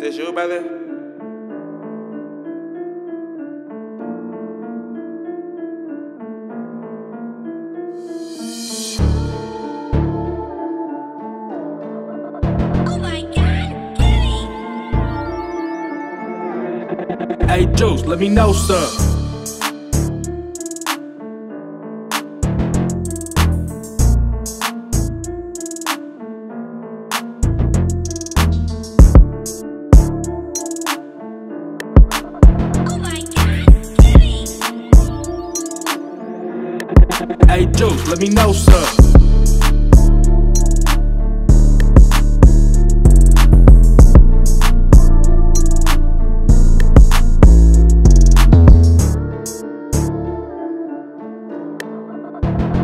This you, brother? Oh my God, Kenny! Hey, Juce, let me know, sir. Hey Juce, let me know, sir.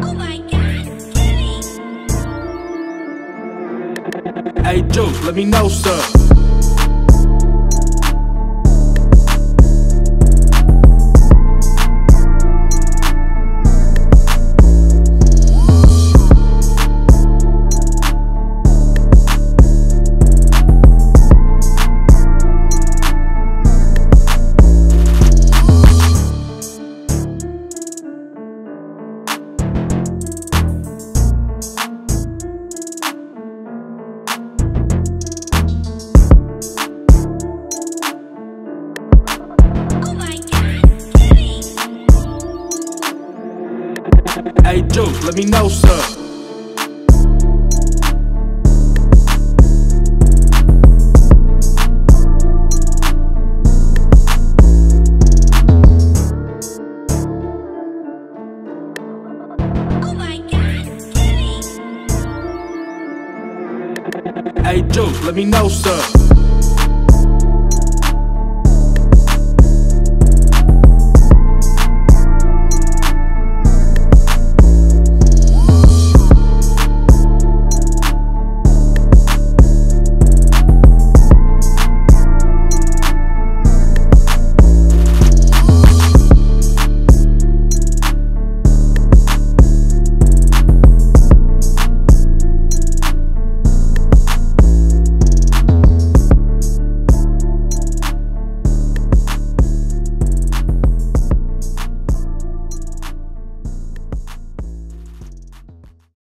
Oh my God, Kenny! Hey Juce, let me know, sir. Hey Juce, let me know, sir. Oh my God, Kenny! Hey Juce, let me know, sir.